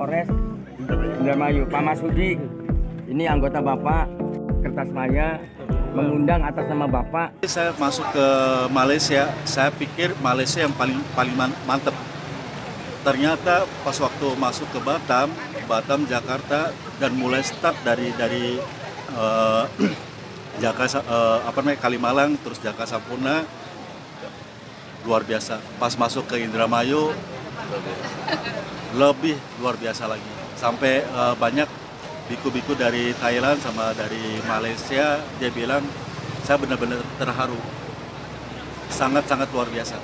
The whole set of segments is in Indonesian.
Polres Indramayu. Pak Masudi, ini anggota Bapak, kertas saya mengundang atas nama Bapak. Saya masuk ke Malaysia, saya pikir Malaysia yang paling mantep. Ternyata pas waktu masuk ke Batam, Jakarta, dan mulai start dari Kalimalang, terus Jakarta Sampurna, luar biasa. Pas masuk ke Indramayu, lebih luar biasa lagi, sampai banyak biku-biku dari Thailand sama dari Malaysia. Dia bilang, saya benar-benar terharu, sangat-sangat luar biasa.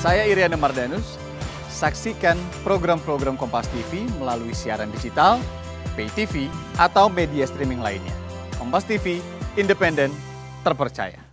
Saya Iryana Mardanus, saksikan program-program Kompas TV melalui siaran digital, pay TV, atau media streaming lainnya. Kompas TV, independen, terpercaya.